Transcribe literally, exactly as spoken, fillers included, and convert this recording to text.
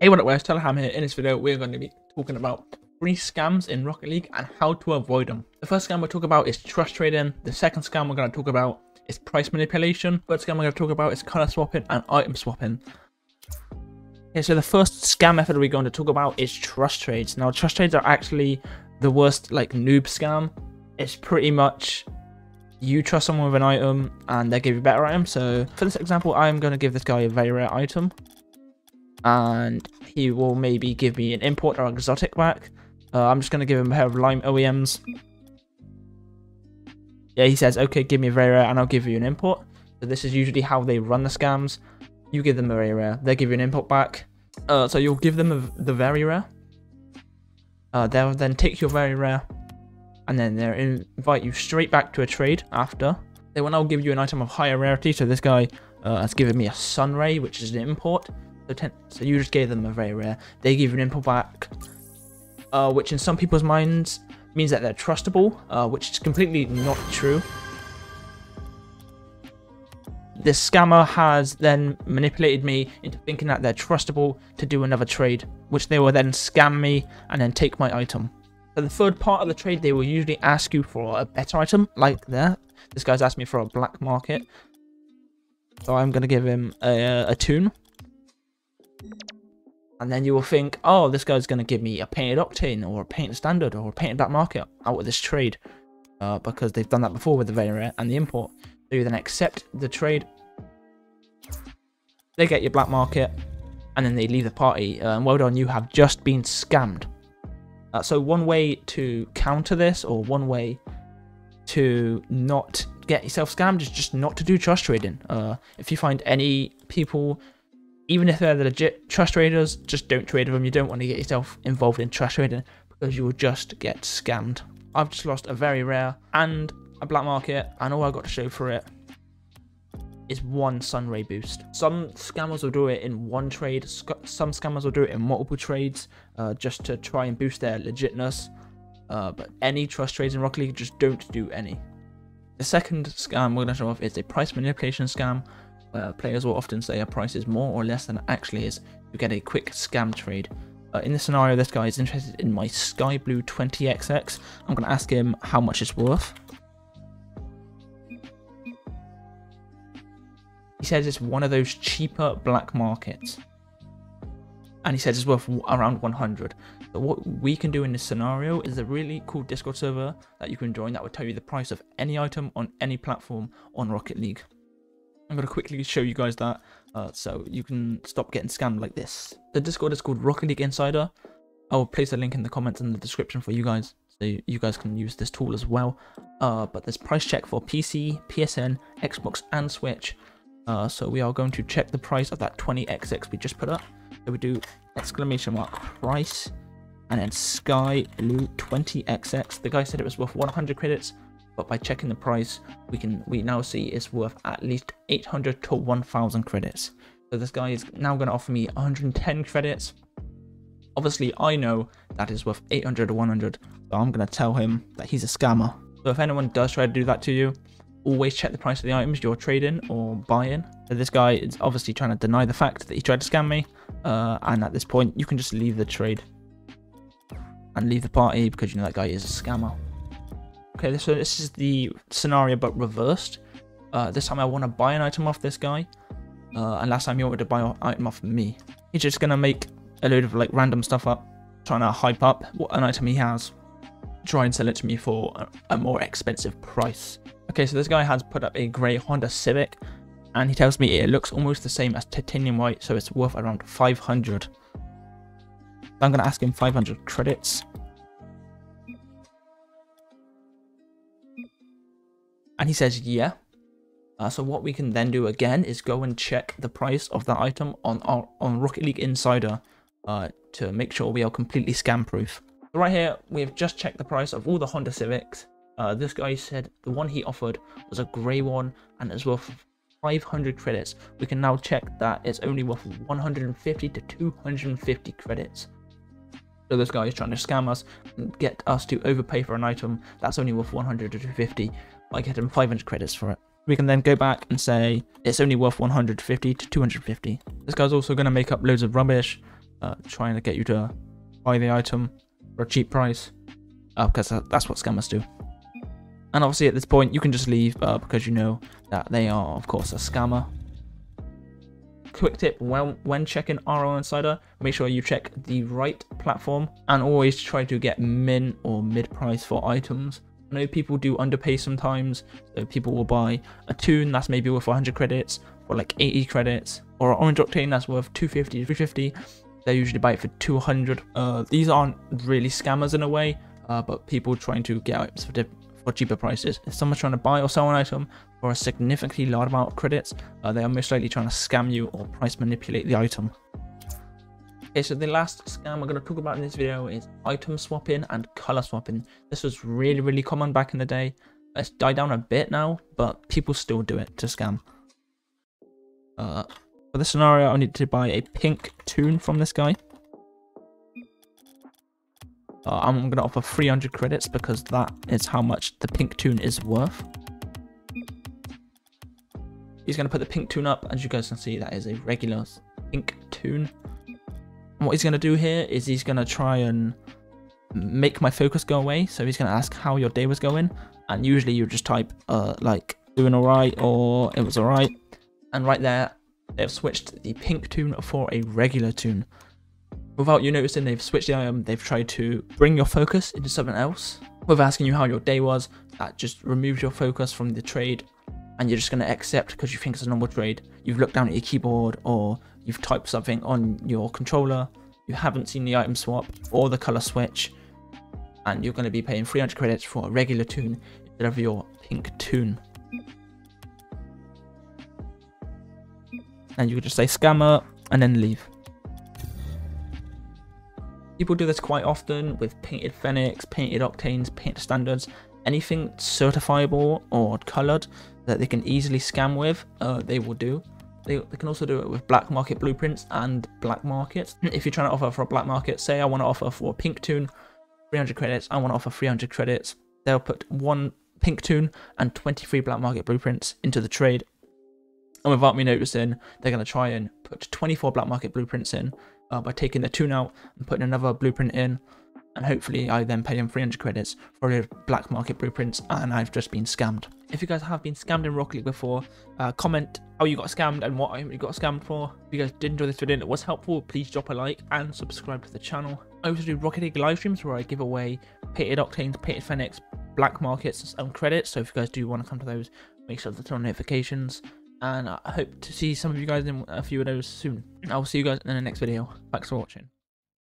Hey, what up guys, Teleham here. In this video, we're going to be talking about three scams in Rocket League and how to avoid them. The first scam we'll talk about is trust trading. The second scam we're going to talk about is price manipulation. The third scam we're going to talk about is color swapping and item swapping. Okay, so the first scam method we're going to talk about is trust trades. Now, trust trades are actually the worst like noob scam. It's pretty much you trust someone with an item and they give you a better item. So for this example, I'm going to give this guy a very rare item, and he will maybe give me an import or exotic back. Uh, I'm just going to give him a pair of Lime O E Ms. Yeah, he says, okay, give me a very rare and I'll give you an import. So this is usually how they run the scams. You give them a very rare, they give you an import back. Uh, so you'll give them a, the very rare. Uh, they'll then take your very rare and then they'll invite you straight back to a trade after. They will now give you an item of higher rarity. So this guy uh, has given me a Sun Ray, which is an import. So, ten, so you just gave them a very rare. They give you an import back, uh, which in some people's minds means that they're trustable, uh, which is completely not true. This scammer has then manipulated me into thinking that they're trustable to do another trade, which they will then scam me and then take my item. For the third part of the trade, they will usually ask you for a better item, like that. This guy's asked me for a black market, so I'm going to give him a, a tune. And then you will think, oh, this guy's going to give me a painted Octane or a painted Standard or a painted black market out of this trade, uh, because they've done that before with the Venera and the import. So you then accept the trade, they get your black market, and then they leave the party. Uh, and well done, you have just been scammed. Uh, so one way to counter this, or one way to not get yourself scammed, is just not to do trust trading. Uh, if you find any people, even if they're the legit trust traders, just don't trade with them. You don't want to get yourself involved in trust trading because you will just get scammed. I've just lost a very rare and a black market, and all I've got to show for it is one Sun Ray boost. Some scammers will do it in one trade. Some scammers will do it in multiple trades uh, just to try and boost their legitness. Uh, but any trust trades in Rocket League, just don't do any. The second scam we're going to show off is a price manipulation scam, where players will often say a price is more or less than it actually is to get a quick scam trade. Uh, in this scenario, this guy is interested in my Sky Blue twenty X X. I'm going to ask him how much it's worth. He says it's one of those cheaper black markets, and he says it's worth around one hundred. But what we can do in this scenario is a really cool Discord server that you can join that will tell you the price of any item on any platform on Rocket League. I'm going to quickly show you guys that uh, so you can stop getting scammed like this. The Discord is called Rocket League Insider. I'll place a link in the comments and the description for you guys, so you guys can use this tool as well. Uh, but there's price check for P C, P S N, Xbox and Switch. Uh, so we are going to check the price of that twenty X X we just put up. So we do exclamation mark price and then Sky Blue twenty X X. The guy said it was worth one hundred credits, but by checking the price, we can we now see it's worth at least eight hundred to one thousand credits. So this guy is now going to offer me one hundred ten credits. Obviously, I know that is worth eight hundred to one hundred, so I'm going to tell him that he's a scammer. So if anyone does try to do that to you, always check the price of the items you're trading or buying. So this guy is obviously trying to deny the fact that he tried to scam me, uh, and at this point, you can just leave the trade and leave the party because you know that guy is a scammer. Okay, so this is the scenario but reversed. Uh, this time I want to buy an item off this guy, uh, and last time he wanted to buy an item off me. He's just going to make a load of like random stuff up, trying to hype up what an item he has, try and sell it to me for a, a more expensive price. Okay, so this guy has put up a grey Honda Civic, and he tells me it looks almost the same as titanium white, so it's worth around five hundred. So I'm going to ask him five hundred credits. And he says, yeah. Uh, so what we can then do again is go and check the price of that item on our, on Rocket League Insider uh, to make sure we are completely scam proof. So right here, we have just checked the price of all the Honda Civics. Uh, this guy said the one he offered was a grey one and it's worth five hundred credits. We can now check that it's only worth one hundred fifty to two hundred fifty credits. So this guy is trying to scam us and get us to overpay for an item that's only worth one hundred to two hundred fifty. I get him five hundred credits for it. We can then go back and say it's only worth one hundred fifty to two hundred fifty. This guy's also going to make up loads of rubbish uh, trying to get you to buy the item for a cheap price, uh, because that's what scammers do. And obviously at this point you can just leave, uh, because you know that they are of course a scammer. Quick tip, when, when checking R L Insider, make sure you check the right platform and always try to get min or mid price for items. I know people do underpay sometimes, so people will buy a tune that's maybe worth one hundred credits or like eighty credits, or an orange Octane that's worth two fifty to three fifty. They usually buy it for two hundred. Uh, these aren't really scammers in a way, uh, but people trying to get items for, for cheaper prices. If someone's trying to buy or sell an item for a significantly large amount of credits, uh, they are most likely trying to scam you or price manipulate the item. Okay, so the last scam we're going to talk about in this video is item swapping and color swapping. This was really, really common back in the day. It's died down a bit now, but people still do it to scam. Uh, for this scenario, I need to buy a pink tune from this guy. Uh, I'm going to offer three hundred credits because that is how much the pink tune is worth. He's going to put the pink tune up. As you guys can see, that is a regular pink tune. And what he's going to do here is he's going to try and make my focus go away. So he's going to ask how your day was going. And usually you just type uh, like doing all right or it was all right. And right there, they've switched the pink tune for a regular tune. Without you noticing, they've switched the item. They've tried to bring your focus into something else. With asking you how your day was, that just removes your focus from the trade. And you're just going to accept because you think it's a normal trade. You've looked down at your keyboard or you've typed something on your controller, you haven't seen the item swap or the color switch, and you're going to be paying three hundred credits for a regular tune instead of your pink tune. And you could just say scammer and then leave. People do this quite often with painted Fenix, painted Octanes, painted Standards, anything certifiable or colored that they can easily scam with, uh, they will do. They can also do it with black market blueprints and black markets. If you're trying to offer for a black market, say I want to offer for a pink tune, three hundred credits, I want to offer three hundred credits. They'll put one pink tune and twenty-three black market blueprints into the trade. And without me noticing, they're going to try and put twenty-four black market blueprints in uh, by taking the tune out and putting another blueprint in. And hopefully I then pay them three hundred credits for their black market blueprints and I've just been scammed. If you guys have been scammed in Rocket League before, uh, comment how you got scammed and what item you got scammed for. If you guys did enjoy this video and it was helpful, please drop a like and subscribe to the channel. I also do Rocket League live streams where I give away painted Octanes, painted Fenix, black markets and credits. So if you guys do want to come to those, make sure to turn on notifications. And I hope to see some of you guys in a few of those soon. I will see you guys in the next video. Thanks for watching.